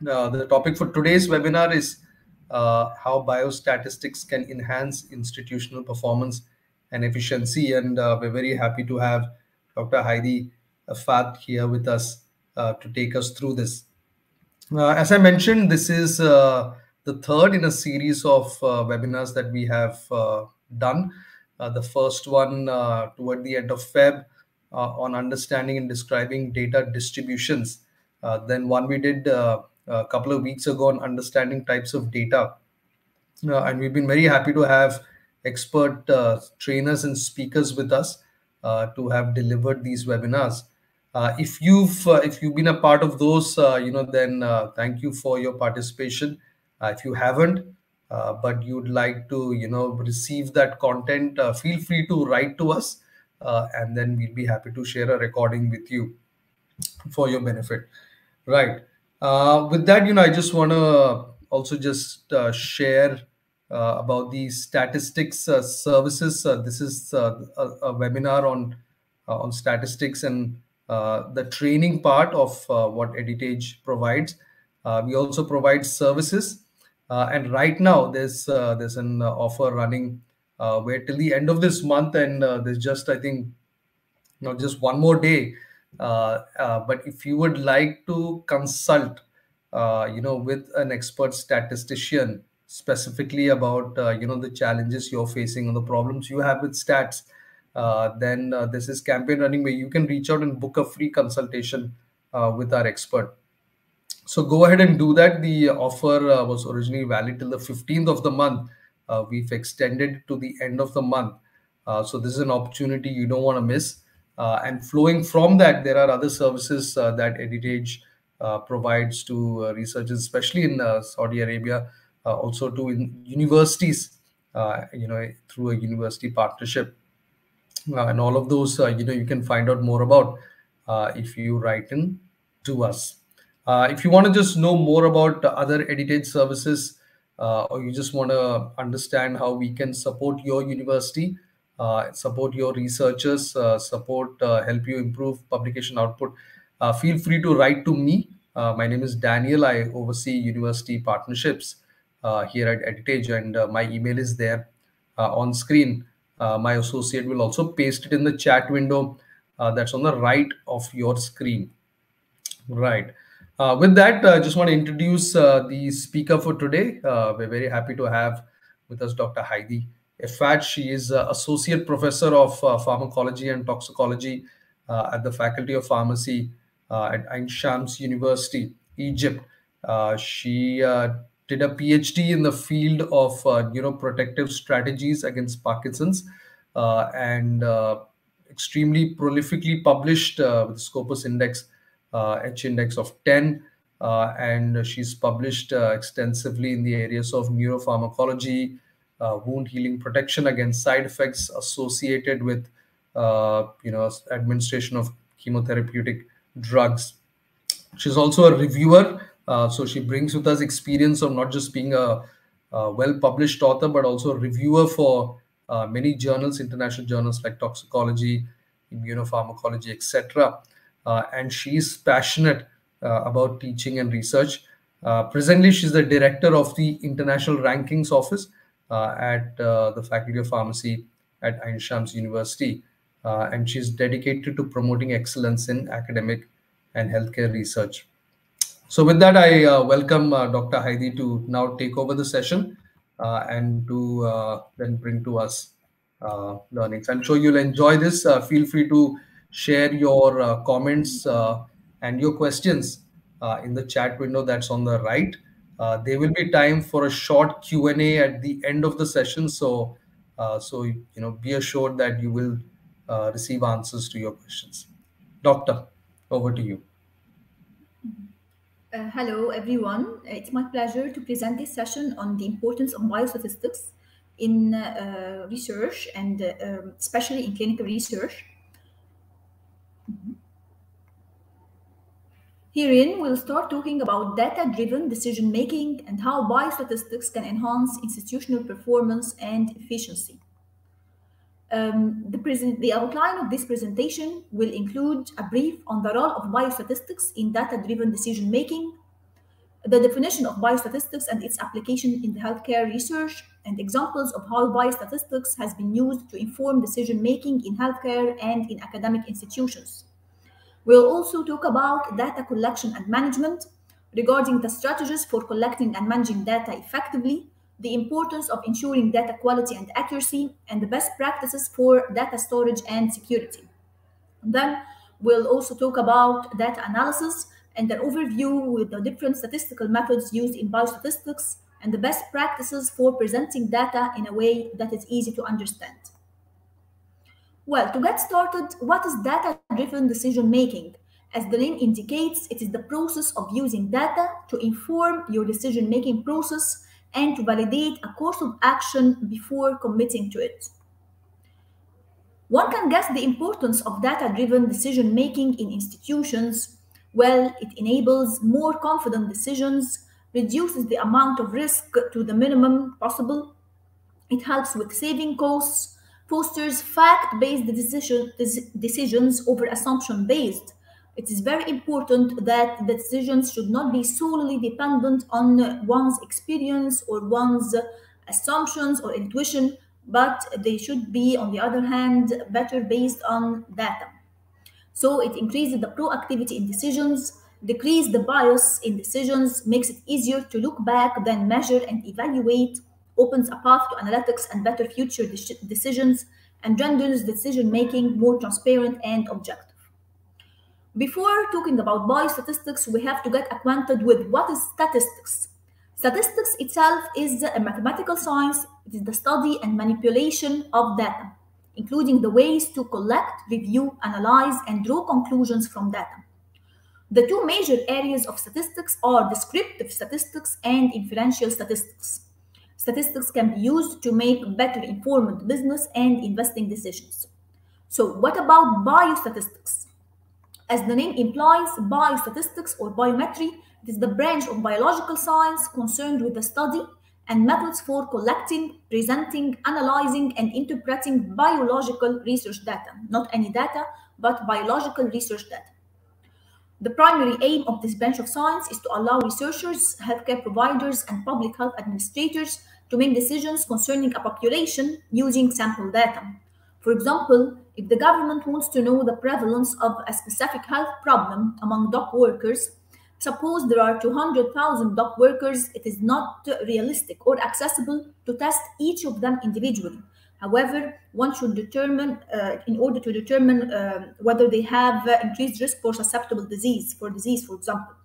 The topic for today's webinar is how biostatistics can enhance institutional performance and efficiency. And we're very happy to have Dr. Heidi Fath here with us to take us through this. As I mentioned, this is the third in a series of webinars that we have done. The first one toward the end of Feb on understanding and describing data distributions. Then one we did a couple of weeks ago on understanding types of data. And we've been very happy to have expert trainers and speakers with us to have delivered these webinars. If you've been a part of those, then thank you for your participation. If you haven't, but you'd like to, receive that content, feel free to write to us, and then we'll be happy to share a recording with you for your benefit. Right. With that, I just want to also just share about the statistics services. This is a webinar on statistics and the training part of what Editage provides. We also provide services. And right now, there's an offer running where till the end of this month, and there's just, I think, just one more day. But if you would like to consult, with an expert statistician specifically about, the challenges you're facing or the problems you have with stats, then there's this campaign running where you can reach out and book a free consultation with our expert. So go ahead and do that. The offer was originally valid till the 15th of the month. We've extended to the end of the month. So this is an opportunity you don't want to miss. And flowing from that, there are other services that Editage provides to researchers, especially in Saudi Arabia, also to universities, through a university partnership. And all of those, you can find out more about if you write in to us. If you want to just know more about other Editage services, or you just want to understand how we can support your university, support your researchers, help you improve publication output, feel free to write to me. My name is Daniel. I oversee university partnerships here at Editage, and my email is there on screen. My associate will also paste it in the chat window that's on the right of your screen. Right. With that, I just want to introduce the speaker for today. We're very happy to have with us Dr. Heidi Fath. She is Associate Professor of Pharmacology and Toxicology at the Faculty of Pharmacy at Ayn Shams University, Egypt. She did a PhD in the field of neuroprotective strategies against Parkinson's and extremely prolifically published with Scopus Index, H-index of 10, and she's published extensively in the areas of neuropharmacology, wound healing protection against side effects associated with, administration of chemotherapeutic drugs. She's also a reviewer, so she brings with us experience of not just being a well-published author, but also a reviewer for many journals, international journals like toxicology, immunopharmacology, etc. And she's passionate about teaching and research. Presently, she's the director of the International Rankings Office at the Faculty of Pharmacy at Ayn Shams University. And she's dedicated to promoting excellence in academic and healthcare research. So with that, I welcome Dr. Heidi to now take over the session and to then bring to us learnings. I'm sure you'll enjoy this. Feel free to share your comments and your questions in the chat window that's on the right. There will be time for a short Q&A at the end of the session. So, be assured that you will receive answers to your questions. Doctor, over to you. Hello, everyone. It's my pleasure to present this session on the importance of biostatistics in research and especially in clinical research. Herein, we'll start talking about data-driven decision-making and how biostatistics can enhance institutional performance and efficiency. The outline of this presentation will include a brief on the role of biostatistics in data-driven decision-making, the definition of biostatistics and its application in the healthcare research, and examples of how biostatistics has been used to inform decision-making in healthcare and in academic institutions. We'll also talk about data collection and management, regarding the strategies for collecting and managing data effectively, the importance of ensuring data quality and accuracy, and the best practices for data storage and security. And then we'll also talk about data analysis and an overview with the different statistical methods used in biostatistics and the best practices for presenting data in a way that is easy to understand. Well, to get started, what is data-driven decision-making? As the name indicates, it is the process of using data to inform your decision-making process and to validate a course of action before committing to it. One can guess the importance of data-driven decision-making in institutions. Well, it enables more confident decisions, reduces the amount of risk to the minimum possible, it helps with saving costs, fosters fact-based decisions over assumption-based. It is very important that the decisions should not be solely dependent on one's experience or one's assumptions or intuition, but they should be, on the other hand, better based on data. So it increases the proactivity in decisions, decreases the bias in decisions, makes it easier to look back, then measure and evaluate, opens a path to analytics and better future decisions, and renders decision-making more transparent and objective. Before talking about biostatistics, we have to get acquainted with what is statistics. Statistics itself is a mathematical science. It is the study and manipulation of data, including the ways to collect, review, analyze, and draw conclusions from data. The two major areas of statistics are descriptive statistics and inferential statistics. Statistics can be used to make better informed business and investing decisions. So what about biostatistics? As the name implies, biostatistics or biometry is the branch of biological science concerned with the study and methods for collecting, presenting, analyzing, and interpreting biological research data. Not any data, but biological research data. The primary aim of this branch of science is to allow researchers, healthcare providers, and public health administrators to make decisions concerning a population using sample data. For example, if the government wants to know the prevalence of a specific health problem among dock workers, suppose there are 200,000 dock workers, it is not realistic or accessible to test each of them individually. However, one should determine, whether they have increased risk for susceptible disease, for example.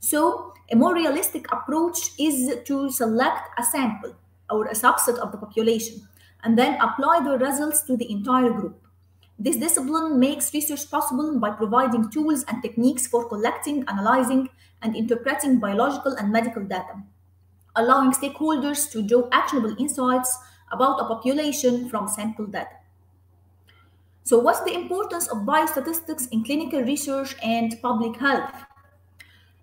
So a more realistic approach is to select a sample or a subset of the population, and then apply the results to the entire group. This discipline makes research possible by providing tools and techniques for collecting, analyzing, and interpreting biological and medical data, allowing stakeholders to draw actionable insights about a population from sample data. So what's the importance of biostatistics in clinical research and public health?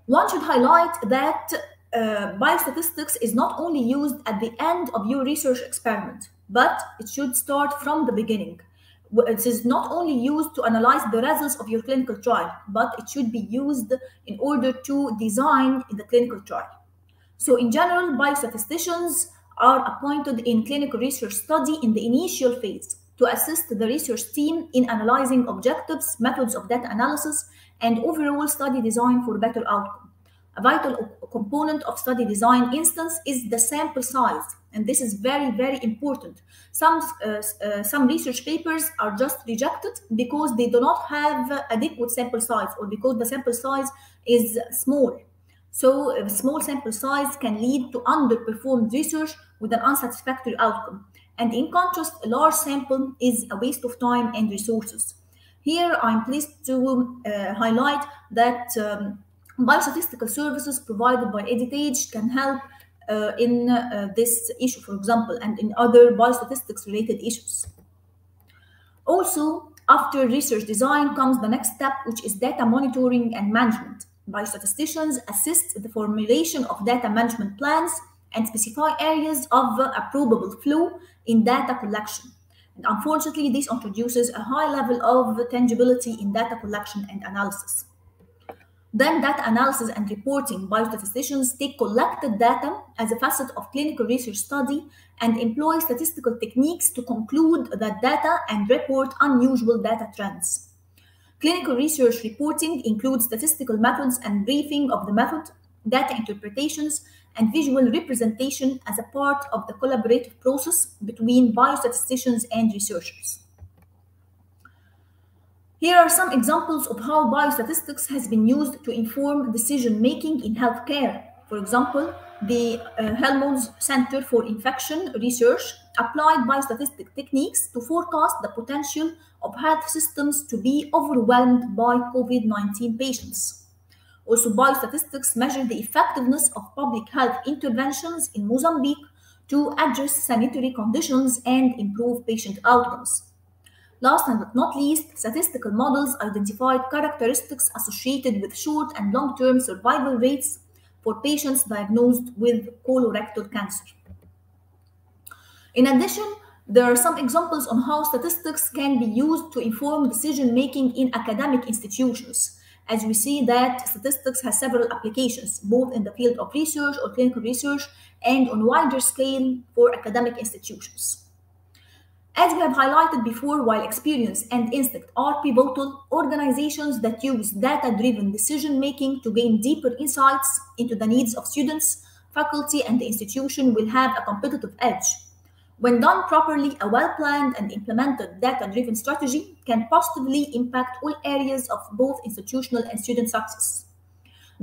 One should highlight that biostatistics is not only used at the end of your research experiment, but it should start from the beginning. It is not only used to analyze the results of your clinical trial, but it should be used in order to design the clinical trial. So in general, biostatisticians are appointed in clinical research study in the initial phase to assist the research team in analyzing objectives, methods of data analysis, and overall study design for better outcome. A vital component of study design instance is the sample size, and this is very, very important. Some research papers are just rejected because they do not have adequate sample size or because the sample size is small. So a small sample size can lead to underperformed research with an unsatisfactory outcome. And in contrast, a large sample is a waste of time and resources. Here, I'm pleased to highlight that biostatistical services provided by Editage can help in this issue, for example, and in other biostatistics-related issues. Also, after research design comes the next step, which is data monitoring and management. Biostatisticians assist the formulation of data management plans and specify areas of a probable flow in data collection. And unfortunately, this introduces a high level of tangibility in data collection and analysis. Then data analysis and reporting. Biostatisticians take collected data as a facet of clinical research study and employ statistical techniques to conclude that data and report unusual data trends. Clinical research reporting includes statistical methods and briefing of the method, data interpretations, and visual representation as a part of the collaborative process between biostatisticians and researchers. Here are some examples of how biostatistics has been used to inform decision-making in healthcare. For example, the Helmholtz Center for Infection Research applied biostatistic techniques to forecast the potential of health systems to be overwhelmed by COVID-19 patients. Also, biostatistics measured the effectiveness of public health interventions in Mozambique to address sanitary conditions and improve patient outcomes. Last and not least, statistical models identified characteristics associated with short and long-term survival rates for patients diagnosed with colorectal cancer. In addition, there are some examples on how statistics can be used to inform decision-making in academic institutions, as we see that statistics has several applications, both in the field of research or clinical research and on wider scale for academic institutions. As we have highlighted before, while experience and instinct are pivotal, organizations that use data-driven decision-making to gain deeper insights into the needs of students, faculty, and the institution will have a competitive edge. When done properly, a well-planned and implemented data-driven strategy can positively impact all areas of both institutional and student success.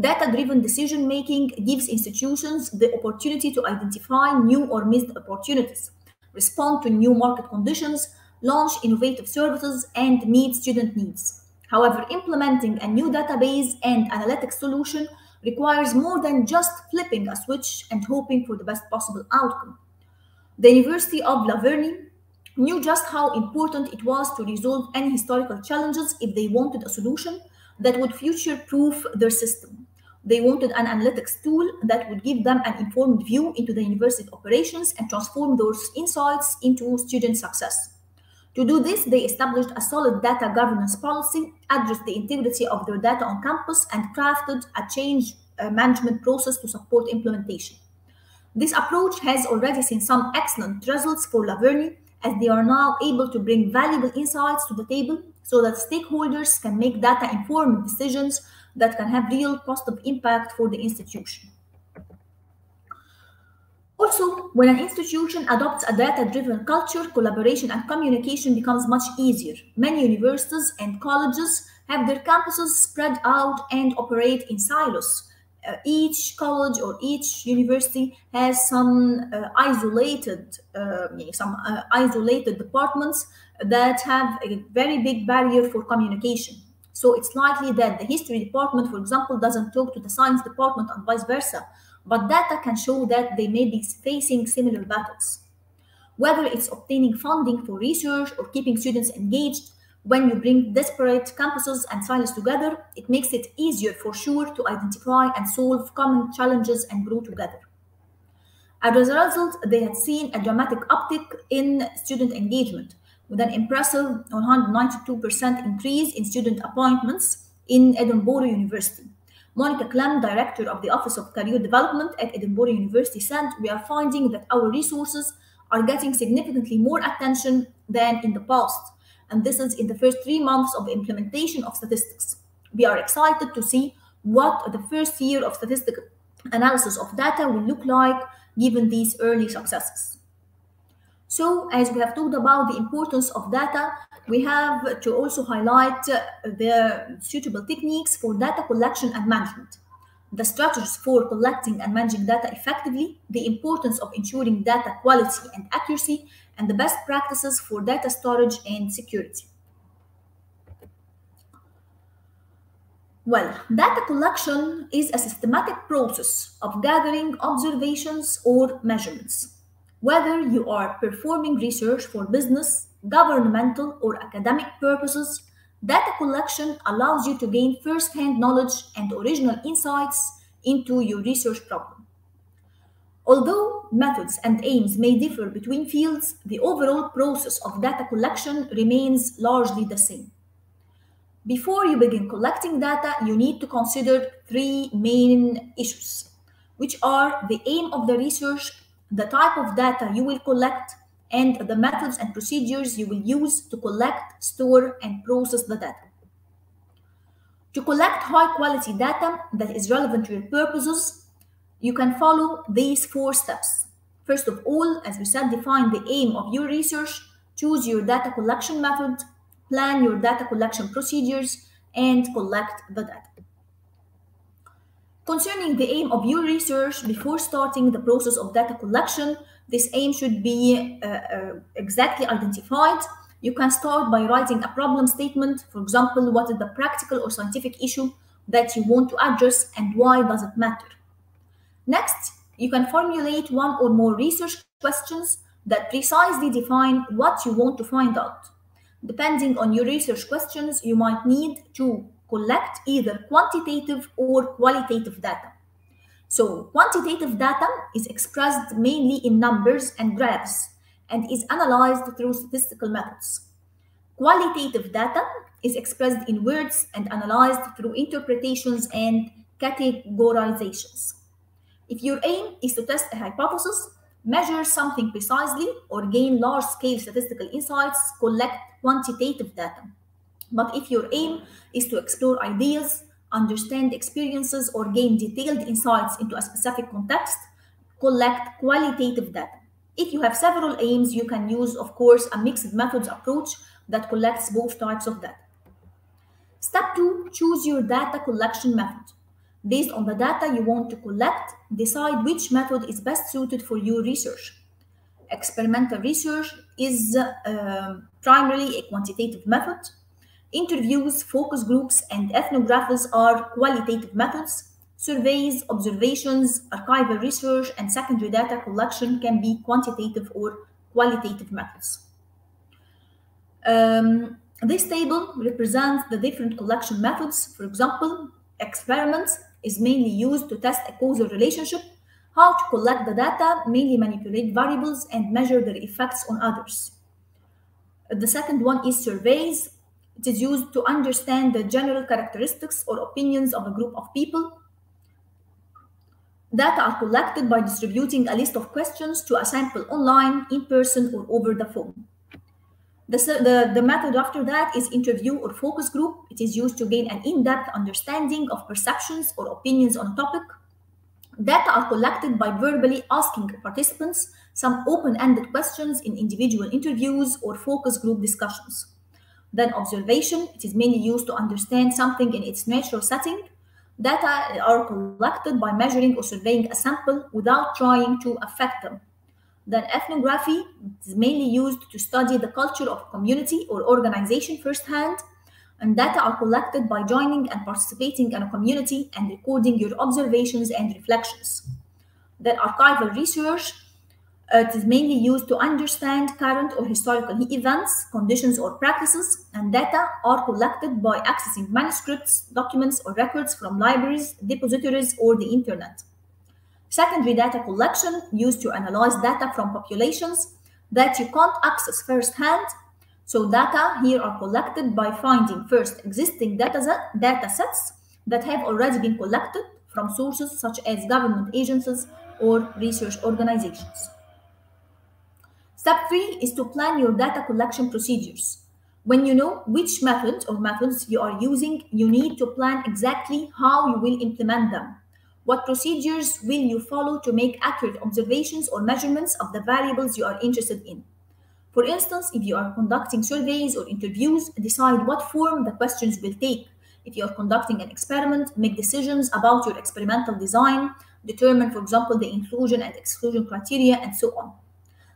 Data-driven decision-making gives institutions the opportunity to identify new or missed opportunities, respond to new market conditions, launch innovative services, and meet student needs. However, implementing a new database and analytics solution requires more than just flipping a switch and hoping for the best possible outcome. The University of La Verne knew just how important it was to resolve any historical challenges if they wanted a solution that would future-proof their system. They wanted an analytics tool that would give them an informed view into the university operations and transform those insights into student success. To do this, they established a solid data governance policy, addressed the integrity of their data on campus, and crafted a change management process to support implementation. This approach has already seen some excellent results for La Verne, as they are now able to bring valuable insights to the table so that stakeholders can make data-informed decisions that can have real positive impact for the institution. Also, when an institution adopts a data-driven culture, collaboration and communication becomes much easier. Many universities and colleges have their campuses spread out and operate in silos. Each college or each university has some isolated departments that have a very big barrier for communication. So it's likely that the history department, for example, doesn't talk to the science department and vice versa, but data can show that they may be facing similar battles. Whether it's obtaining funding for research or keeping students engaged, when you bring disparate campuses and silos together, it makes it easier for sure to identify and solve common challenges and grow together. As a result, they had seen a dramatic uptick in student engagement, with an impressive 192% increase in student appointments in Edinburgh University. Monica Klem, Director of the Office of Career Development at Edinburgh University, said, "We are finding that our resources are getting significantly more attention than in the past, and this is in the first 3 months of the implementation of statistics. We are excited to see what the first year of statistical analysis of data will look like given these early successes." So, as we have talked about the importance of data, we have to also highlight the suitable techniques for data collection and management, the strategies for collecting and managing data effectively, the importance of ensuring data quality and accuracy, and the best practices for data storage and security. Well, data collection is a systematic process of gathering observations or measurements. Whether you are performing research for business, governmental, or academic purposes, data collection allows you to gain first-hand knowledge and original insights into your research problem. Although methods and aims may differ between fields, the overall process of data collection remains largely the same. Before you begin collecting data, you need to consider three main issues, which are the aim of the research, the type of data you will collect, and the methods and procedures you will use to collect, store, and process the data. To collect high-quality data that is relevant to your purposes, you can follow these four steps. First of all, as we said, define the aim of your research, choose your data collection method, plan your data collection procedures, and collect the data. Concerning the aim of your research, before starting the process of data collection, this aim should be exactly identified. You can start by writing a problem statement. For example, what is the practical or scientific issue that you want to address and why does it matter? Next, you can formulate one or more research questions that precisely define what you want to find out. Depending on your research questions, you might need to collect either quantitative or qualitative data. So, quantitative data is expressed mainly in numbers and graphs and is analyzed through statistical methods. Qualitative data is expressed in words and analyzed through interpretations and categorizations. If your aim is to test a hypothesis, measure something precisely, or gain large-scale statistical insights, collect quantitative data. But if your aim is to explore ideas, understand experiences, or gain detailed insights into a specific context, collect qualitative data. If you have several aims, you can use, of course, a mixed methods approach that collects both types of data. Step 2, choose your data collection method. Based on the data you want to collect, decide which method is best suited for your research. Experimental research is primarily a quantitative method. Interviews, focus groups, and ethnographies are qualitative methods. Surveys, observations, archival research, and secondary data collection can be quantitative or qualitative methods. This table represents the different collection methods. For example, experiments is mainly used to test a causal relationship. How to collect the data, mainly manipulate variables and measure their effects on others. The second one is surveys. It is used to understand the general characteristics or opinions of a group of people. Data are collected by distributing a list of questions to a sample online, in person, or over the phone. The method after that is interview or focus group. It is used to gain an in-depth understanding of perceptions or opinions on a topic. Data are collected by verbally asking participants some open-ended questions in individual interviews or focus group discussions. Then observation, it is mainly used to understand something in its natural setting. Data are collected by measuring or surveying a sample without trying to affect them. Then ethnography is mainly used to study the culture of a community or organization firsthand, and data are collected by joining and participating in a community and recording your observations and reflections. Then archival research, it is mainly used to understand current or historical events, conditions, or practices, and data are collected by accessing manuscripts, documents, or records from libraries, depositories, or the internet. Secondary data collection used to analyze data from populations that you can't access firsthand. So data here are collected by finding first existing data sets that have already been collected from sources such as government agencies or research organizations. Step 3 is to plan your data collection procedures. When you know which method or methods you are using, you need to plan exactly how you will implement them. What procedures will you follow to make accurate observations or measurements of the variables you are interested in? For instance, if you are conducting surveys or interviews, decide what form the questions will take. If you are conducting an experiment, make decisions about your experimental design, determine, for example, the inclusion and exclusion criteria, and so on.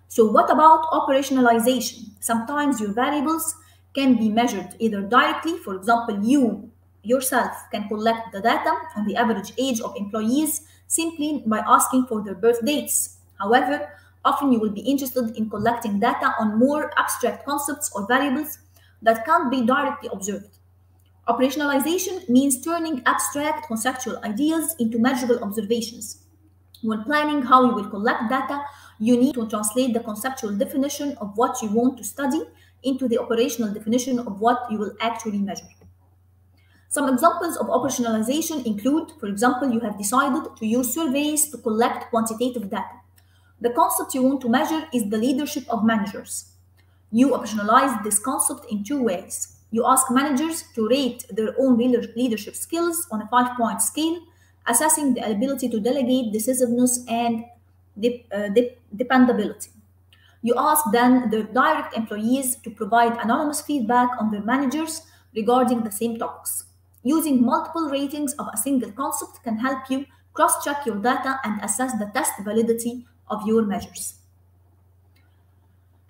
So what about operationalization? Sometimes your variables can be measured either directly, for example, you yourself can collect the data on the average age of employees simply by asking for their birth dates. However, often you will be interested in collecting data on more abstract concepts or variables that can't be directly observed. Operationalization means turning abstract conceptual ideas into measurable observations. When planning how you will collect data, you need to translate the conceptual definition of what you want to study into the operational definition of what you will actually measure. Some examples of operationalization include, for example, you have decided to use surveys to collect quantitative data. The concept you want to measure is the leadership of managers. You operationalize this concept in two ways. You ask managers to rate their own leadership skills on a 5-point scale, assessing the ability to delegate, decisiveness, and dependability. You ask then the direct employees to provide anonymous feedback on their managers regarding the same topics. Using multiple ratings of a single concept can help you cross-check your data and assess the test validity of your measures.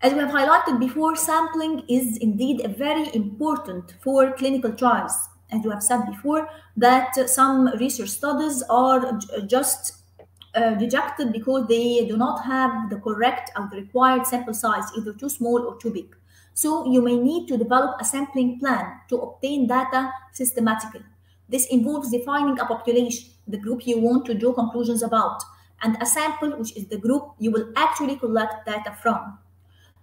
As we have highlighted before, sampling is indeed very important for clinical trials. As we have said before, that some research studies are just rejected because they do not have the correct or the required sample size, either too small or too big. So you may need to develop a sampling plan to obtain data systematically. This involves defining a population, the group you want to draw conclusions about, and a sample, which is the group you will actually collect data from.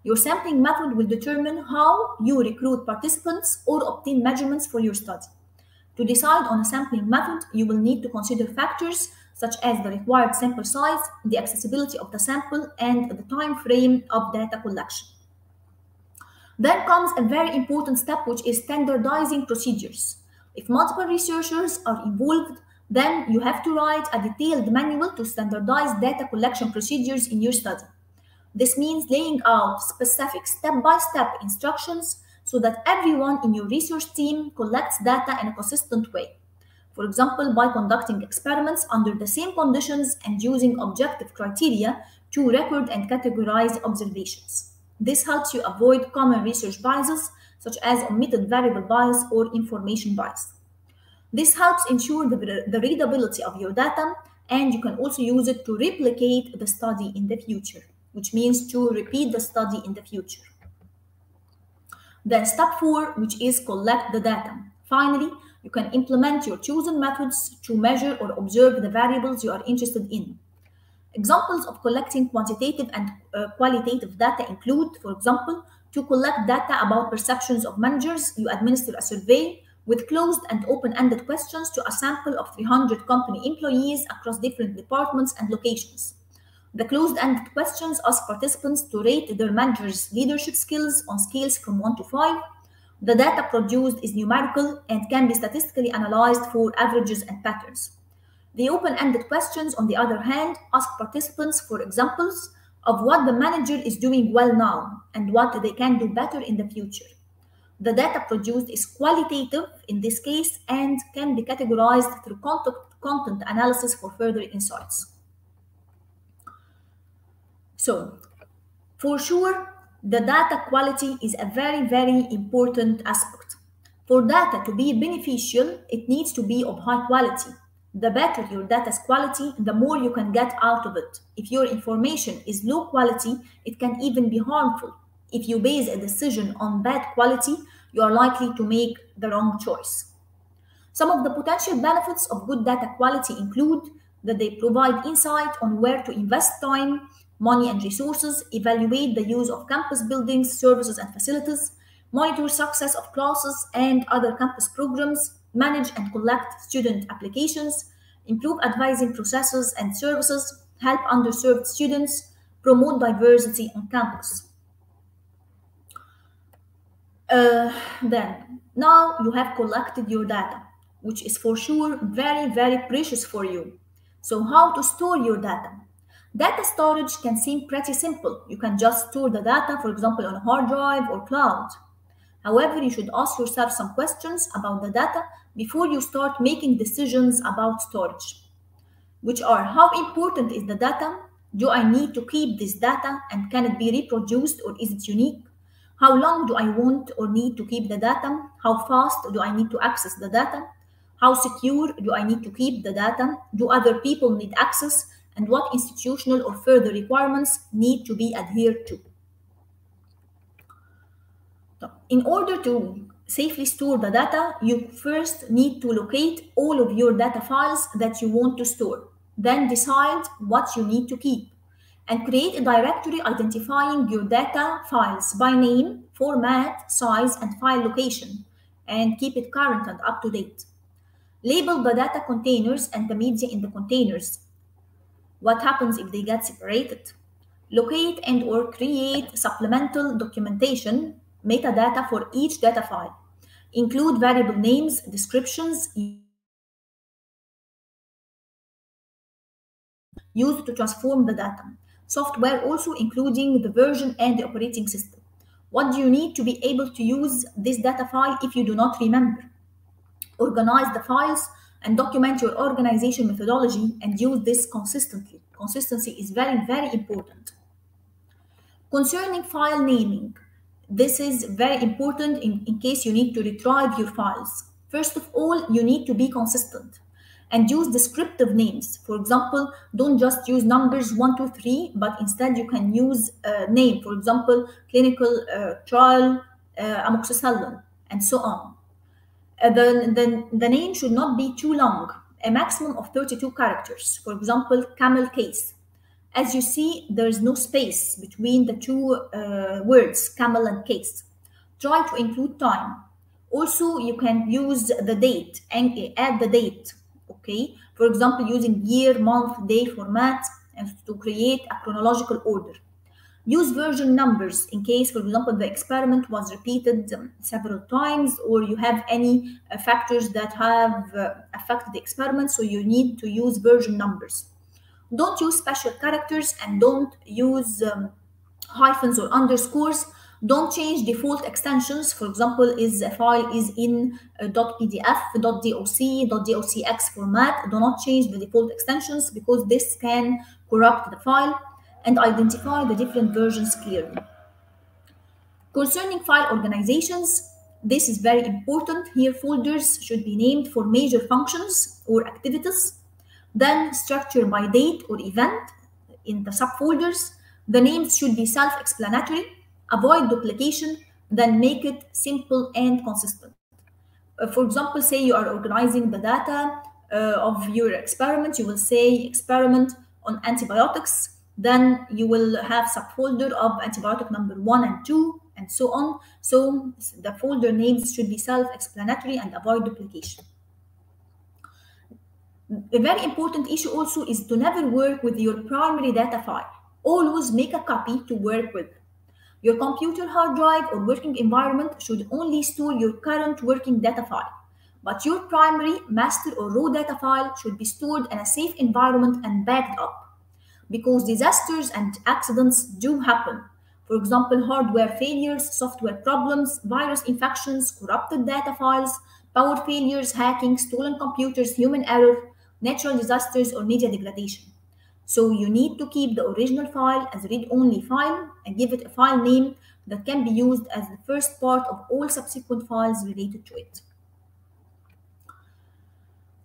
Your sampling method will determine how you recruit participants or obtain measurements for your study. To decide on a sampling method, you will need to consider factors such as the required sample size, the accessibility of the sample, and the time frame of data collection. Then comes a very important step, which is standardizing procedures. If multiple researchers are involved, then you have to write a detailed manual to standardize data collection procedures in your study. This means laying out specific step-by-step instructions so that everyone in your research team collects data in a consistent way. For example, by conducting experiments under the same conditions and using objective criteria to record and categorize observations. This helps you avoid common research biases, such as omitted variable bias or information bias. This helps ensure the readability of your data, and you can also use it to replicate the study in the future, which means to repeat the study in the future. Then step 4, which is collect the data. Finally, you can implement your chosen methods to measure or observe the variables you are interested in. Examples of collecting quantitative and qualitative data include, for example, to collect data about perceptions of managers, you administer a survey with closed and open-ended questions to a sample of 300 company employees across different departments and locations. The closed-ended questions ask participants to rate their managers' leadership skills on scales from 1 to 5. The data produced is numerical and can be statistically analyzed for averages and patterns. The open-ended questions, on the other hand, ask participants for examples of what the manager is doing well now and what they can do better in the future. The data produced is qualitative in this case and can be categorized through content analysis for further insights. So, for sure, the data quality is a very, very important aspect. For data to be beneficial, it needs to be of high quality. The better your data's quality, the more you can get out of it. If your information is low quality, it can even be harmful. If you base a decision on bad quality, you are likely to make the wrong choice. Some of the potential benefits of good data quality include that they provide insight on where to invest time, money, and resources, evaluate the use of campus buildings, services, and facilities, monitor success of classes and other campus programs, manage and collect student applications, improve advising processes and services, help underserved students, promote diversity on campus. Then, now you have collected your data, which is for sure very, very precious for you. So how to store your data? Data storage can seem pretty simple. You can just store the data, for example, on a hard drive or cloud. However, you should ask yourself some questions about the data before you start making decisions about storage, which are: how important is the data? Do I need to keep this data, and can it be reproduced or is it unique? How long do I want or need to keep the data? How fast do I need to access the data? How secure do I need to keep the data? Do other people need access? And what institutional or further requirements need to be adhered to? In order to safely store the data, you first need to locate all of your data files that you want to store. Then decide what you need to keep and create a directory identifying your data files by name, format, size, and file location, and keep it current and up to date. Label the data containers and the media in the containers. What happens if they get separated? Locate and or create supplemental documentation, metadata for each data file. Include variable names, descriptions used to transform the data. Software also including the version and the operating system. What do you need to be able to use this data file if you do not remember? Organize the files and document your organization methodology and use this consistently. Consistency is very, very important. Concerning file naming, this is very important in case you need to retrieve your files. First of all, you need to be consistent and use descriptive names. For example, don't just use numbers 1, 2, 3, but instead you can use a name. For example, clinical trial amoxicillin, and so on. The name should not be too long, a maximum of 32 characters. For example, camel case. As you see, there is no space between the two words, camel and case. Try to include time. Also, you can use the date and add the date. Okay, for example, using year, month, day format and to create a chronological order. Use version numbers in case, for example, the experiment was repeated several times, or you have any factors that have affected the experiment, so you need to use version numbers. Don't use special characters and don't use hyphens or underscores. Don't change default extensions. For example, is a file is in .pdf, .doc, .docx format. Do not change the default extensions because this can corrupt the file, and identify the different versions clearly. Concerning file organizations, this is very important. Here, folders should be named for major functions or activities, then structure by date or event in the subfolders. The names should be self-explanatory, avoid duplication, then make it simple and consistent. For example, say you are organizing the data of your experiment, you will say experiment on antibiotics, then you will have subfolder of antibiotic number 1 and 2, and so on. So the folder names should be self-explanatory and avoid duplication. A very important issue also is to never work with your primary data file. Always make a copy to work with. Your computer hard drive or working environment should only store your current working data file, but your primary, master, or raw data file should be stored in a safe environment and backed up, because disasters and accidents do happen. For example, hardware failures, software problems, virus infections, corrupted data files, power failures, hacking, stolen computers, human error, natural disasters, or media degradation. So you need to keep the original file as a read-only file and give it a file name that can be used as the first part of all subsequent files related to it.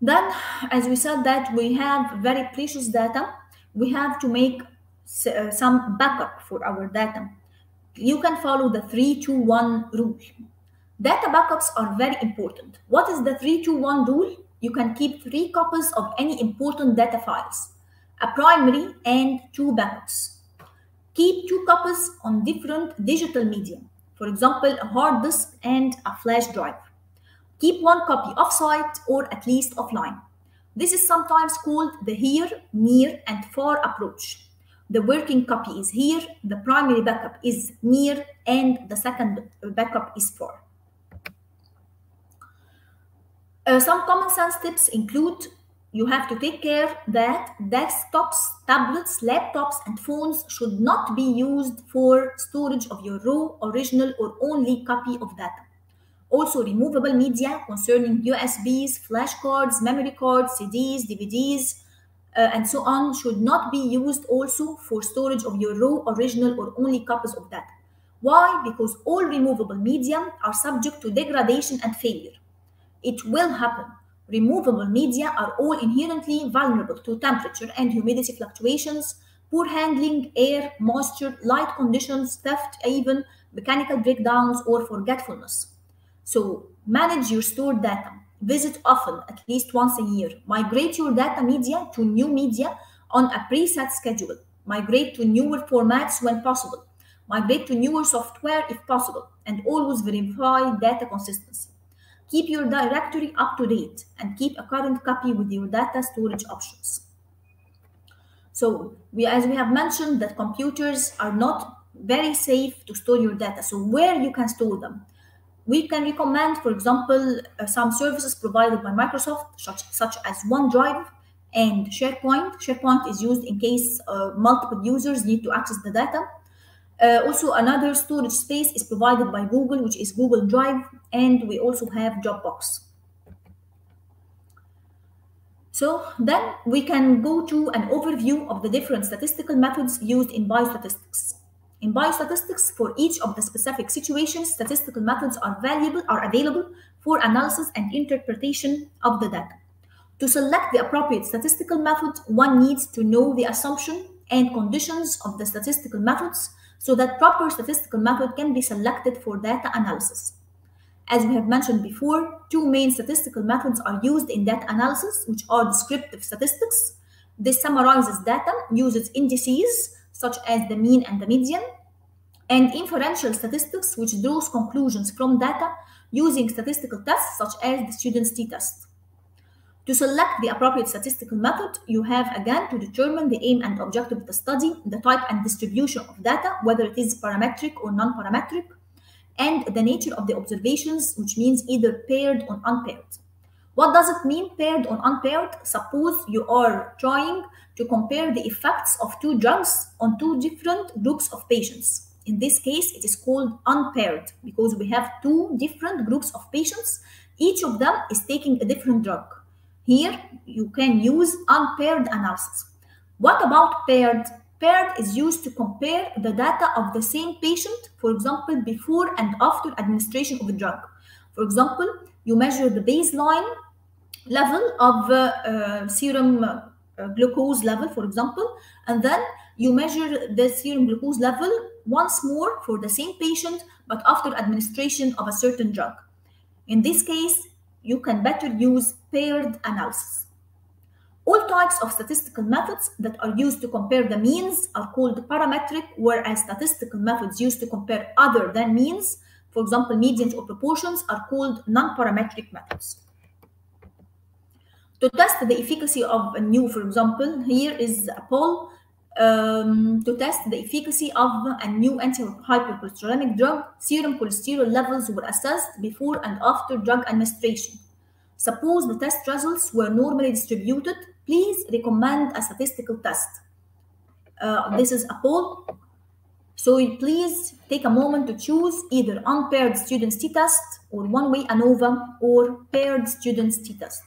Then, as we said that we have very precious data, we have to make some backup for our data. You can follow the 3-2-1 rule. Data backups are very important. What is the 3-2-1 rule? You can keep 3 copies of any important data files, a primary and 2 backups. Keep 2 copies on different digital media, for example, a hard disk and a flash drive. Keep 1 copy offsite or at least offline. This is sometimes called the here, near, and far approach. The working copy is here, the primary backup is near, and the second backup is far. Some common sense tips include you have to take care that desktops, tablets, laptops, and phones should not be used for storage of your raw, original, or only copy of data. Also, removable media concerning USBs, flash cards, memory cards, CDs, DVDs, and so on should not be used also for storage of your raw, original, or only copies of data. Why? Because all removable media are subject to degradation and failure. It will happen. Removable media are all inherently vulnerable to temperature and humidity fluctuations, poor handling, air, moisture, light conditions, theft, even mechanical breakdowns or forgetfulness. So manage your stored data, visit often, at least once a year, migrate your data media to new media on a preset schedule, migrate to newer formats when possible, migrate to newer software if possible, and always verify data consistency. Keep your directory up to date and keep a current copy with your data storage options. So as we have mentioned, that computers are not very safe to store your data. So where you can store them, we can recommend, for example, some services provided by Microsoft, such as OneDrive and SharePoint. SharePoint is used in case multiple users need to access the data. Also, another storage space is provided by Google, which is Google Drive, and we also have Dropbox. So then we can go to an overview of the different statistical methods used in biostatistics. In biostatistics, for each of the specific situations, statistical methods are available for analysis and interpretation of the data. To select the appropriate statistical method, one needs to know the assumption and conditions of the statistical methods so that proper statistical method can be selected for data analysis. As we have mentioned before, two main statistical methods are used in data analysis, which are descriptive statistics. This summarizes data, uses indices such as the mean and the median, and inferential statistics, which draws conclusions from data using statistical tests such as the student's t-test. To select the appropriate statistical method, you have again to determine the aim and objective of the study, the type and distribution of data, whether it is parametric or non-parametric, and the nature of the observations, which means either paired or unpaired. What does it mean, paired or unpaired? Suppose you are trying to compare the effects of two drugs on two different groups of patients. In this case, it is called unpaired because we have two different groups of patients. Each of them is taking a different drug. Here, you can use unpaired analysis. What about paired? Paired is used to compare the data of the same patient, for example, before and after administration of a drug. For example, you measure the baseline level of serum glucose level, for example, and then you measure the serum glucose level once more for the same patient, but after administration of a certain drug. In this case, you can better use paired analysis. All types of statistical methods that are used to compare the means are called parametric, whereas statistical methods used to compare other than means, for example, medians or proportions, are called non-parametric methods. To test the efficacy of a new, for example, here is a poll to test the efficacy of a new anti-hypercholesterolemic drug. Serum cholesterol levels were assessed before and after drug administration. Suppose the test results were normally distributed. Please recommend a statistical test. This is a poll. So please take a moment to choose either unpaired students t-test or one-way ANOVA or paired students t-test.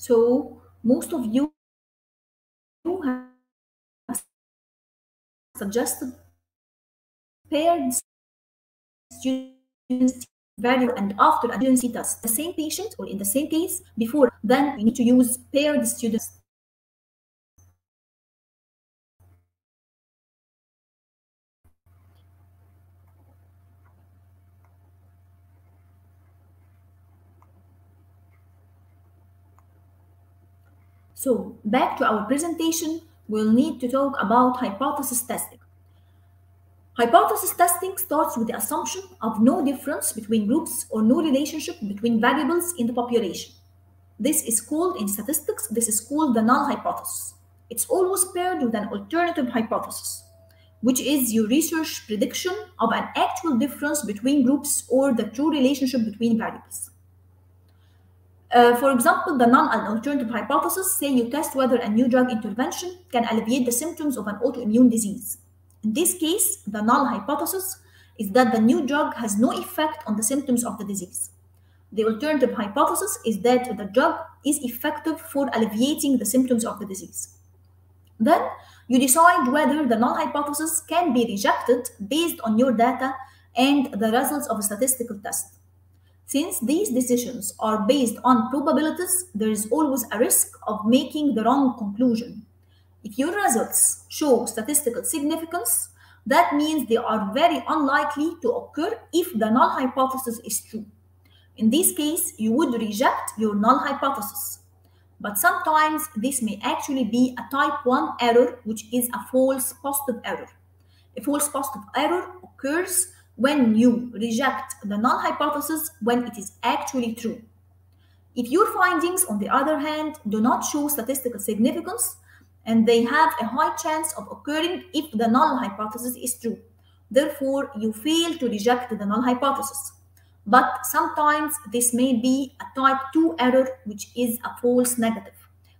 So most of you have suggested paired students value and after agency test the same patient or in the same case before, then we need to use paired students. So back to our presentation, we'll need to talk about hypothesis testing. Hypothesis testing starts with the assumption of no difference between groups or no relationship between variables in the population. This is called, in statistics, this is called the null hypothesis. It's always paired with an alternative hypothesis, which is your research prediction of an actual difference between groups or the true relationship between variables. For example, the non-alternative hypothesis say you test whether a new drug intervention can alleviate the symptoms of an autoimmune disease. In this case, the null hypothesis is that the new drug has no effect on the symptoms of the disease. The alternative hypothesis is that the drug is effective for alleviating the symptoms of the disease. Then you decide whether the null hypothesis can be rejected based on your data and the results of a statistical test. Since these decisions are based on probabilities, there is always a risk of making the wrong conclusion. If your results show statistical significance, that means they are very unlikely to occur if the null hypothesis is true. In this case, you would reject your null hypothesis. But sometimes this may actually be a type 1 error, which is a false positive error. A false positive error occurs when you reject the null hypothesis when it is actually true. If your findings, on the other hand, do not show statistical significance, and they have a high chance of occurring if the null hypothesis is true. Therefore, you fail to reject the null hypothesis. But sometimes this may be a type 2 error, which is a false negative.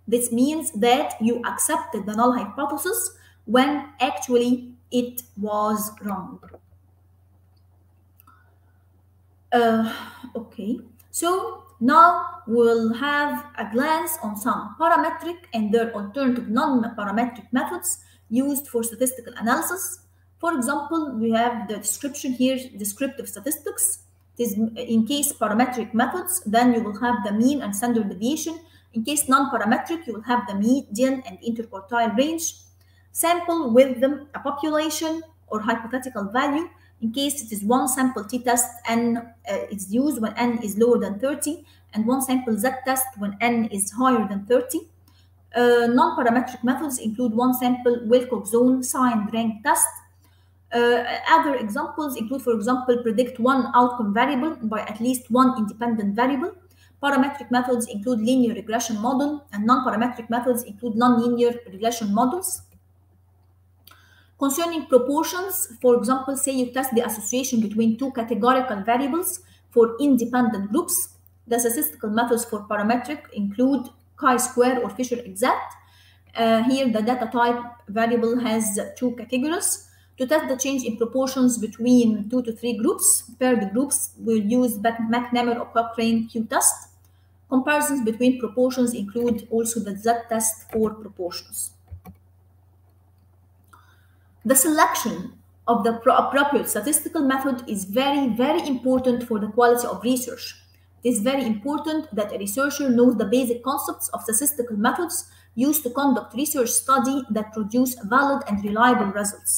This means that you accepted the null hypothesis when actually it was wrong. Okay, so now we'll have a glance on some parametric and their alternative non-parametric methods used for statistical analysis. For example, we have the description here, descriptive statistics. In case parametric methods, then you will have the mean and standard deviation. In case non-parametric, you will have the median and interquartile range. Sample, width, a population or hypothetical value. In case it is one sample t-test, n is used when n is lower than 30, and one sample z-test when n is higher than 30. Non-parametric methods include one sample Wilcox zone signed rank test. Other examples include, for example, predict one outcome variable by at least one independent variable. Parametric methods include linear regression model, and non-parametric methods include non-linear regression models. Concerning proportions, for example, say you test the association between two categorical variables for independent groups. The statistical methods for parametric include chi-square or Fisher exact. Here, the data type variable has two categories. To test the change in proportions between 2 to 3 groups, paired groups, we'll use McNamara or Cochrane Q-test. Comparisons between proportions include also the Z-test for proportions. The selection of the appropriate statistical method is very, very important for the quality of research. It is very important that a researcher knows the basic concepts of statistical methods used to conduct research studies that produce valid and reliable results.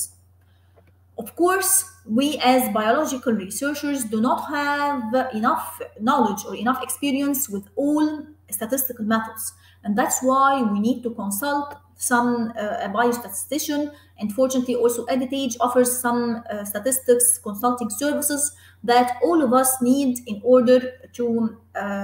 Of course, we as biological researchers do not have enough knowledge or enough experience with all statistical methods, and that's why we need to consult some a biostatistician, and fortunately also Editage offers some statistics consulting services that all of us need in order to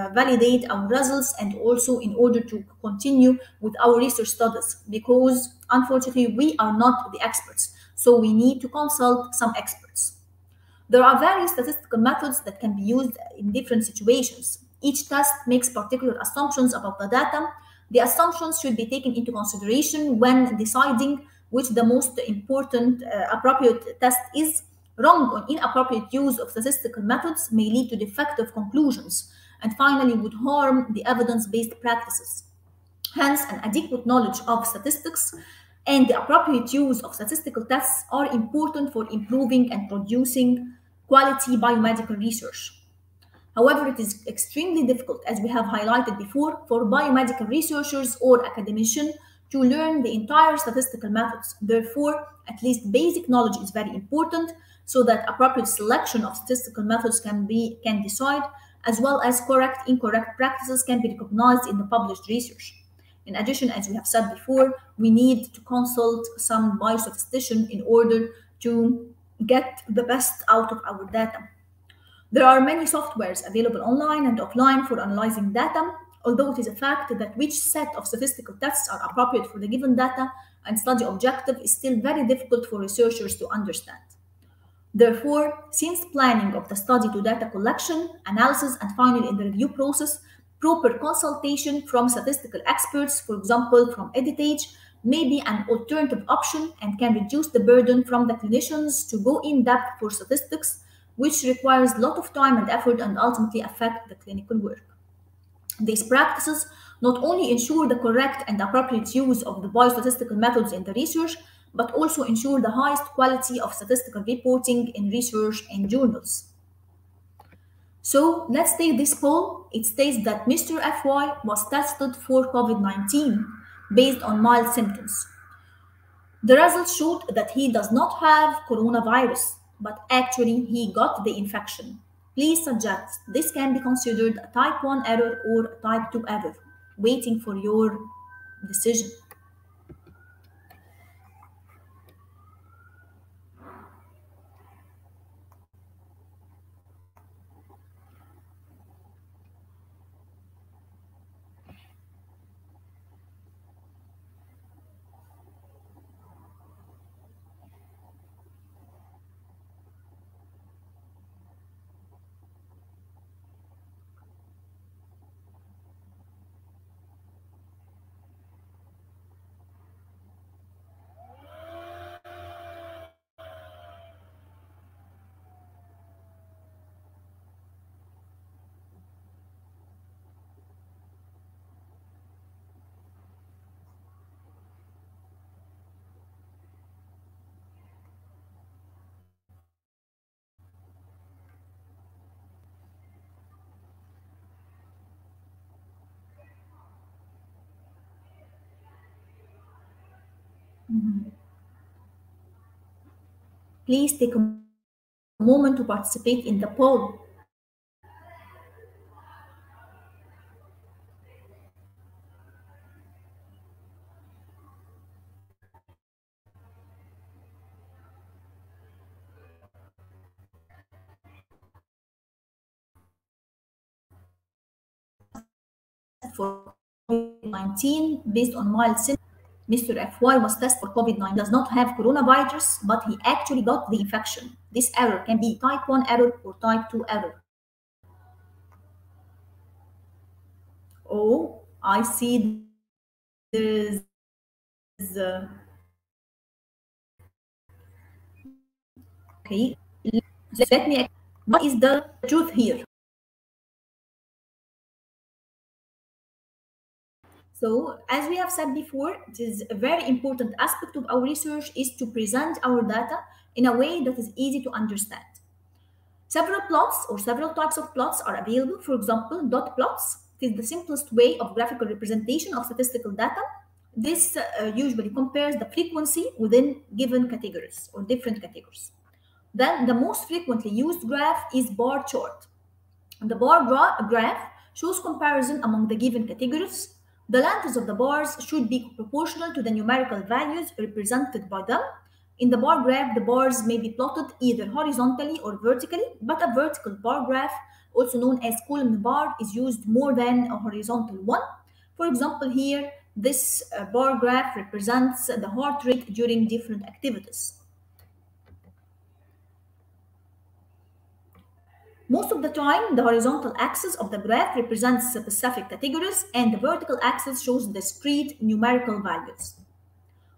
validate our results and also in order to continue with our research studies, because unfortunately we are not the experts, so we need to consult some experts. There are various statistical methods that can be used in different situations. Each test makes particular assumptions about the data. The assumptions should be taken into consideration when deciding which the most important appropriate test is. Wrong or inappropriate use of statistical methods may lead to defective conclusions and finally would harm the evidence-based practices. Hence, an adequate knowledge of statistics and the appropriate use of statistical tests are important for improving and producing quality biomedical research. However, it is extremely difficult, as we have highlighted before, for biomedical researchers or academicians to learn the entire statistical methods. Therefore, at least basic knowledge is very important so that appropriate selection of statistical methods can decide, as well as correct, incorrect practices can be recognized in the published research. In addition, as we have said before, we need to consult some biostatistician in order to get the best out of our data. There are many softwares available online and offline for analyzing data, although it is a fact that which set of statistical tests are appropriate for the given data and study objective is still very difficult for researchers to understand. Therefore, since planning of the study to data collection, analysis, and finally in the review process, proper consultation from statistical experts, for example from Editage, may be an alternative option and can reduce the burden from the clinicians to go in depth for statistics, which requires a lot of time and effort and ultimately affect the clinical work. These practices not only ensure the correct and appropriate use of the biostatistical methods in the research, but also ensure the highest quality of statistical reporting in research and journals. So let's take this poll. It states that Mr. FY was tested for COVID-19 based on mild symptoms. The results showed that he does not have coronavirus, but actually he got the infection. Please suggest this can be considered a type 1 error or a type 2 error. Waiting for your decision. Please take a moment to participate in the poll. For COVID-19, based on mild symptoms, Mr. FY was tested for COVID-19, does not have coronavirus, but he actually got the infection. This error can be type 1 error or type 2 error. Oh, I see there is okay, let me, what is the truth here? So, as we have said before, it is a very important aspect of our research is to present our data in a way that is easy to understand. Several plots or several types of plots are available. For example, dot plots is the simplest way of graphical representation of statistical data. This usually compares the frequency within given categories or different categories. Then the most frequently used graph is bar chart. The bar graph shows comparison among the given categories. The lengths of the bars should be proportional to the numerical values represented by them. In the bar graph, the bars may be plotted either horizontally or vertically, but a vertical bar graph, also known as column bar, is used more than a horizontal one. For example, here, this bar graph represents the heart rate during different activities. Most of the time, the horizontal axis of the graph represents specific categories and the vertical axis shows discrete numerical values.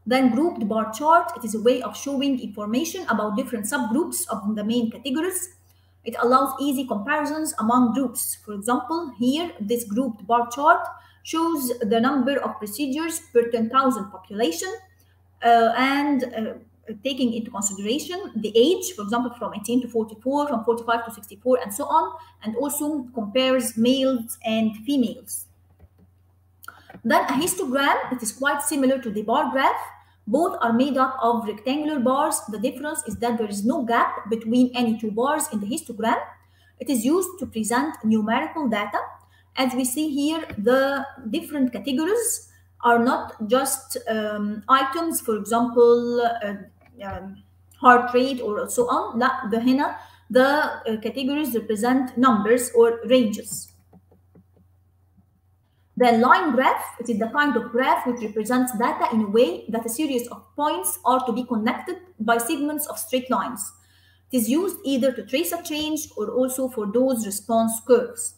Then grouped bar chart, it is a way of showing information about different subgroups of the main categories. It allows easy comparisons among groups. For example, here, this grouped bar chart shows the number of procedures per 10,000 population taking into consideration the age, for example, from 18 to 44, from 45 to 64, and so on, and also compares males and females. Then a histogram, it is quite similar to the bar graph. Both are made up of rectangular bars. The difference is that there is no gap between any two bars in the histogram. It is used to present numerical data. As we see here, the different categories are not just items, for example, heart rate or so on. The categories represent numbers or ranges. The line graph, it is the kind of graph which represents data in a way that a series of points are to be connected by segments of straight lines. It is used either to trace a change or also for those response curves.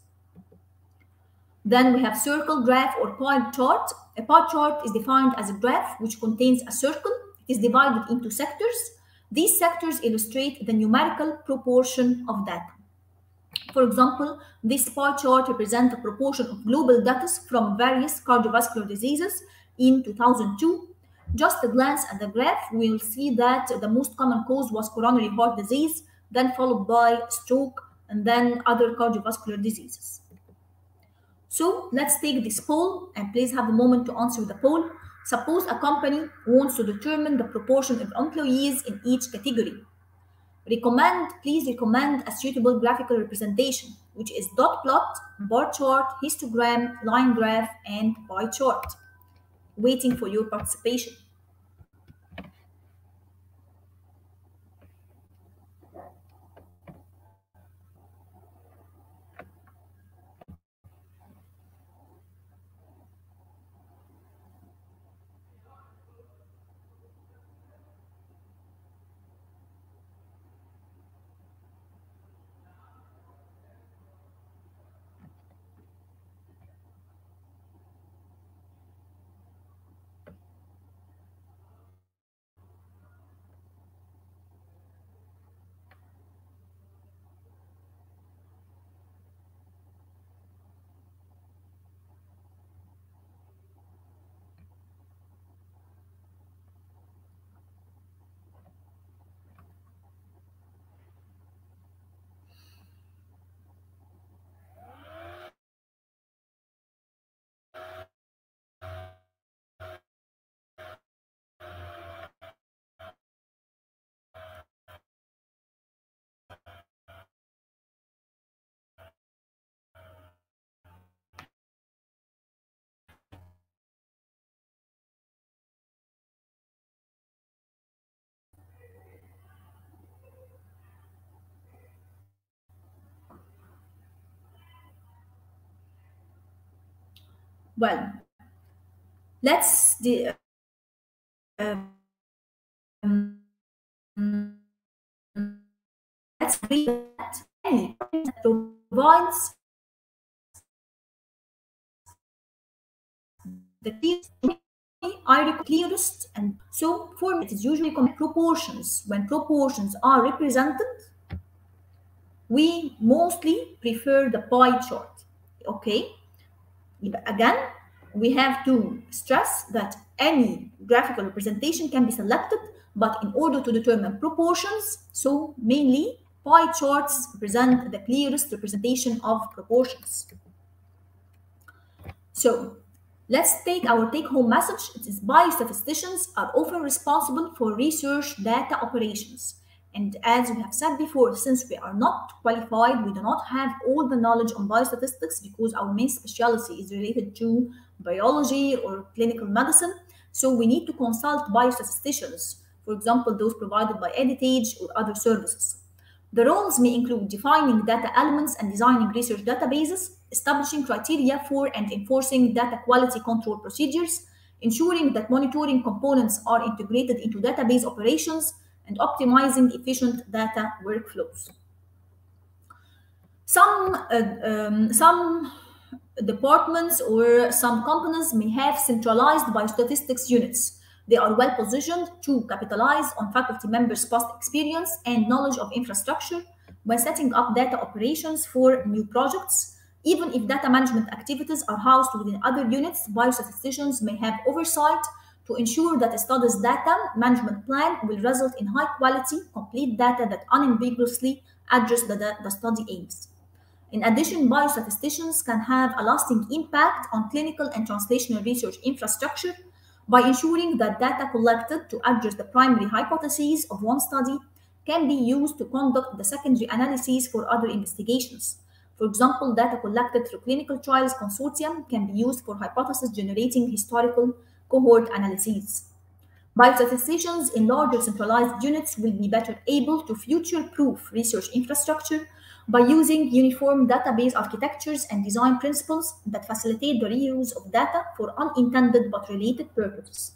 Then we have circle graph or pie chart. A pie chart is defined as a graph which contains a circle. It is divided into sectors. These sectors illustrate the numerical proportion of data. For example, this pie chart represents the proportion of global data from various cardiovascular diseases in 2002. Just a glance at the graph, we'll see that the most common cause was coronary heart disease, then followed by stroke, and then other cardiovascular diseases. So let's take this poll, and please have a moment to answer the poll. Suppose a company wants to determine the proportion of employees in each category. Please recommend a suitable graphical representation, which is dot plot, bar chart, histogram, line graph, and pie chart. Waiting for your participation. Well, let's read that any provides the are clearest, and so form it is usually called proportions. When proportions are represented, we mostly prefer the pie chart. Okay. Again, we have to stress that any graphical representation can be selected, but in order to determine proportions, so mainly pie charts present the clearest representation of proportions. So let's take our take-home message. It is biostatisticians are often responsible for research data operations. And as we have said before, since we are not qualified, we do not have all the knowledge on biostatistics because our main specialty is related to biology or clinical medicine. So we need to consult biostatisticians, for example, those provided by Editage or other services. The roles may include defining data elements and designing research databases, establishing criteria for and enforcing data quality control procedures, ensuring that monitoring components are integrated into database operations, and optimizing efficient data workflows. Some departments or some companies may have centralized biostatistics units. They are well positioned to capitalize on faculty members' past experience and knowledge of infrastructure when setting up data operations for new projects. Even if data management activities are housed within other units, biostatisticians may have oversight to ensure that a study's data management plan will result in high-quality, complete data that unambiguously address the study aims. In addition, biostatisticians can have a lasting impact on clinical and translational research infrastructure by ensuring that data collected to address the primary hypotheses of one study can be used to conduct the secondary analyses for other investigations. For example, data collected through clinical trials consortium can be used for hypothesis-generating historical cohort analyses. Biostatisticians in larger centralized units will be better able to future-proof research infrastructure by using uniform database architectures and design principles that facilitate the reuse of data for unintended but related purposes.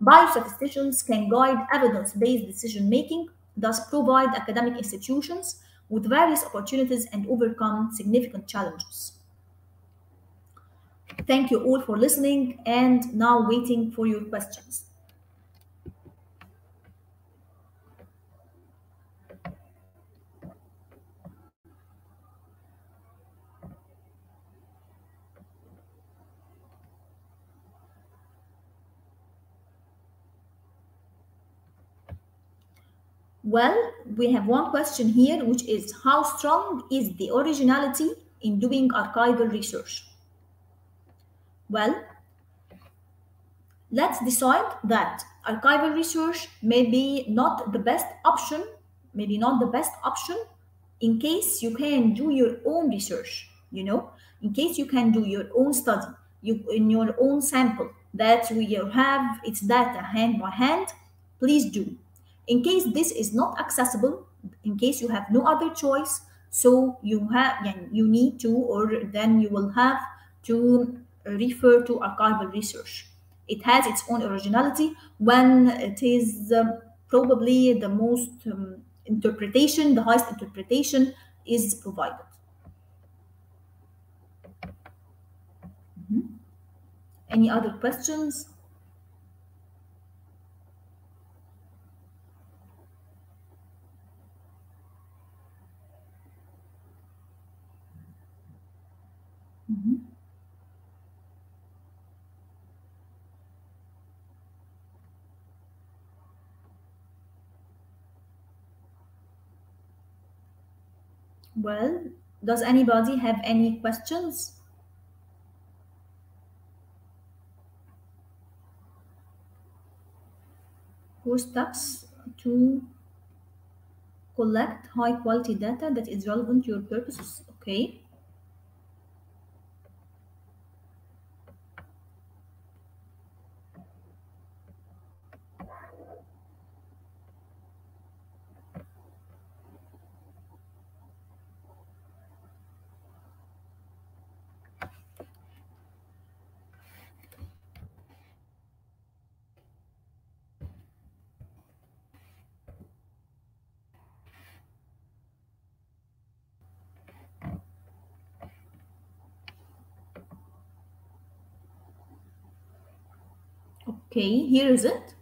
Biostatisticians can guide evidence-based decision-making, thus provide academic institutions with various opportunities and overcome significant challenges. Thank you all for listening, and now waiting for your questions. Well, we have one question here, which is how strong is the originality in doing archival research? Well, let's decide that archival research may be not the best option, in case you can do your own research, you know, in case you can do your own study, in your own sample, that you have its data hand by hand, please do. In case this is not accessible, in case you have no other choice, so you will have to refer to archival research. It has its own originality when it is probably the most the highest interpretation is provided. Any other questions? Well, does anybody have any questions? Core steps to collect high quality data that is relevant to your purposes. Okay. Okay, here is it.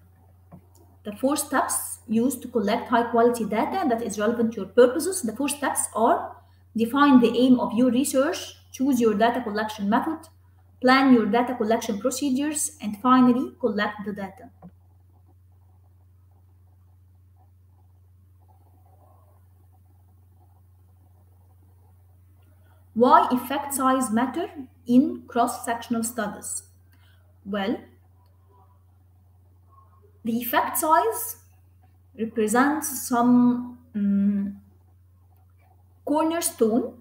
The four steps used to collect high quality data that is relevant to your purposes. The four steps are: define the aim of your research, choose your data collection method, plan your data collection procedures, and finally collect the data. Why effect size matter in cross-sectional studies? Well, the effect size represents some cornerstone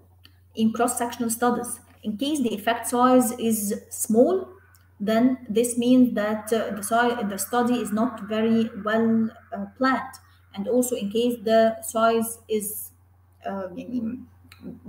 in cross-sectional studies. In case the effect size is small, then this means that the study is not very well planned. And also in case the size is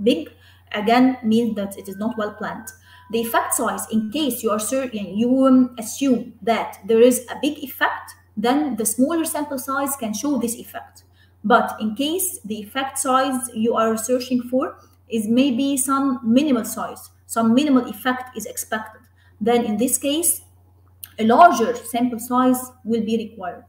big, again, means that it is not well planned. The effect size, in case you are certain, you assume that there is a big effect, then the smaller sample size can show this effect. But in case the effect size you are searching for is maybe some minimal size, some minimal effect is expected, then in this case, a larger sample size will be required.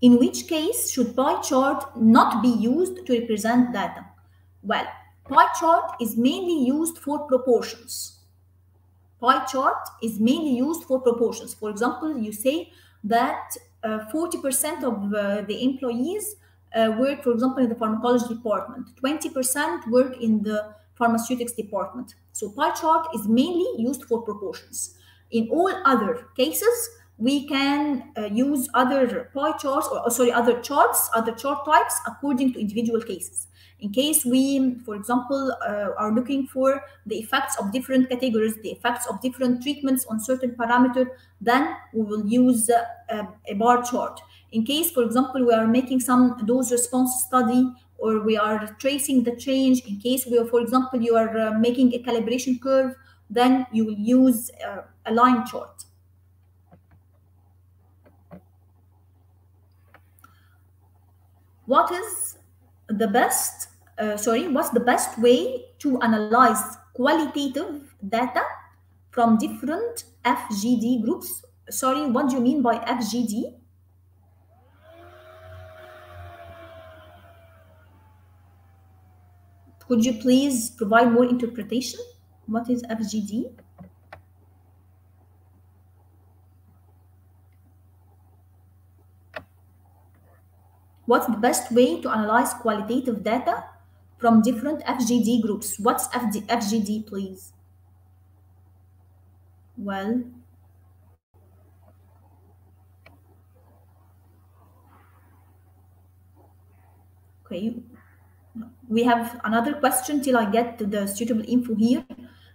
In which case should pie chart not be used to represent data? Well, pie chart is mainly used for proportions. Pie chart is mainly used for proportions. For example, you say that 40% of the employees work, for example, in the pharmacology department, 20% work in the pharmaceutics department. So pie chart is mainly used for proportions. In all other cases, we can use other pie charts, or sorry, other charts, other chart types according to individual cases. In case we, for example, are looking for the effects of different categories, the effects of different treatments on certain parameter, then we will use a bar chart. In case, for example, we are making some dose response study, or we are tracing the change, in case we are, for example, you are making a calibration curve, then you will use a line chart. What is the best, what's the best way to analyze qualitative data from different FGD groups? Sorry, what do you mean by FGD? Could you please provide more interpretation? What is FGD? What's the best way to analyze qualitative data from different FGD groups? What's FGD, please? Well, okay. We have another question till I get to the suitable info here.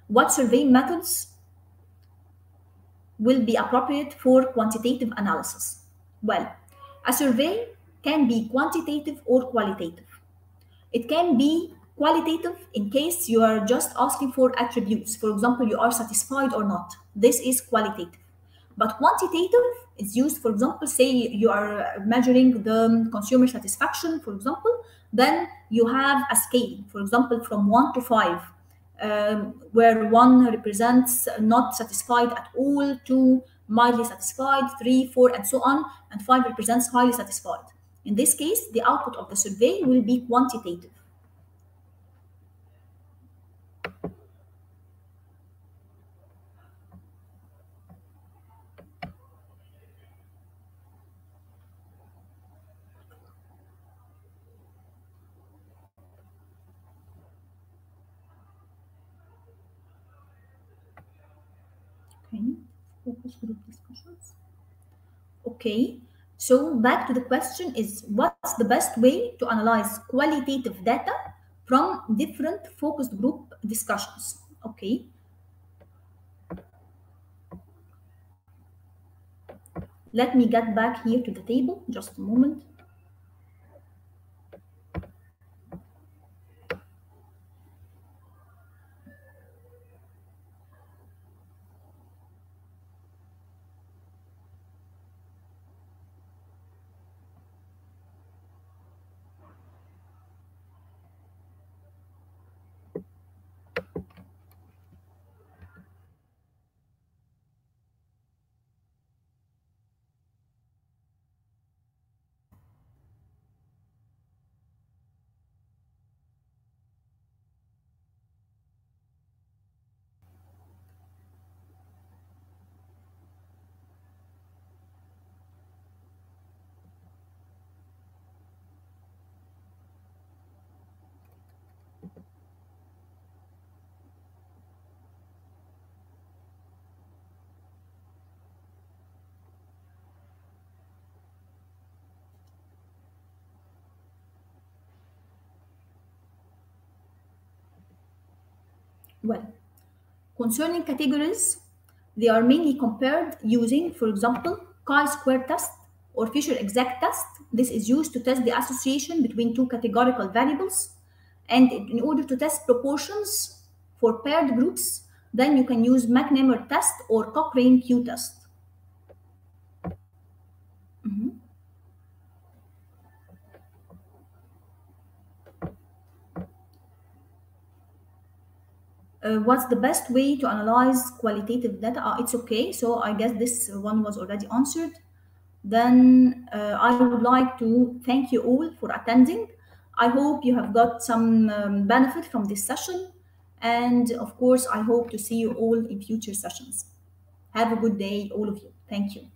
What survey methods will be appropriate for quantitative analysis? Well, a survey can be quantitative or qualitative. It can be qualitative in case you are just asking for attributes. For example, you are satisfied or not. This is qualitative. But quantitative is used, for example, say you are measuring the consumer satisfaction, for example, then you have a scale, for example, from 1 to 5, where 1 represents not satisfied at all, 2 mildly satisfied, 3, 4, and so on, and 5 represents highly satisfied. In this case, the output of the survey will be quantitative. Focus group discussions. Okay, so back to the question is, what's the best way to analyze qualitative data from different focus group discussions? Okay. Let me get back here to the table, just a moment. Well, concerning categories, they are mainly compared using, for example, chi-square test or Fisher-Exact test. This is used to test the association between two categorical variables. And in order to test proportions for paired groups, then you can use McNamara test or Cochrane Q test. What's the best way to analyze qualitative data? It's okay. So I guess this one was already answered. Then I would like to thank you all for attending. I hope you have got some benefit from this session. And of course, I hope to see you all in future sessions. Have a good day, all of you. Thank you.